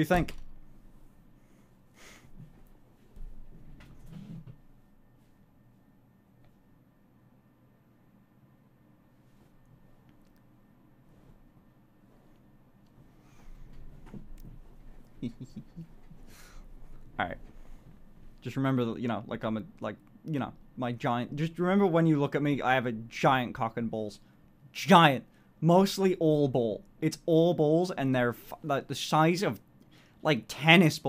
do you think? Alright. Just remember that, you know, like I'm a, like, you know, my giant, just remember when you look at me, I have a giant cock and balls. Giant. Mostly all ball. It's all balls and they're like the size of, like, tennis balls.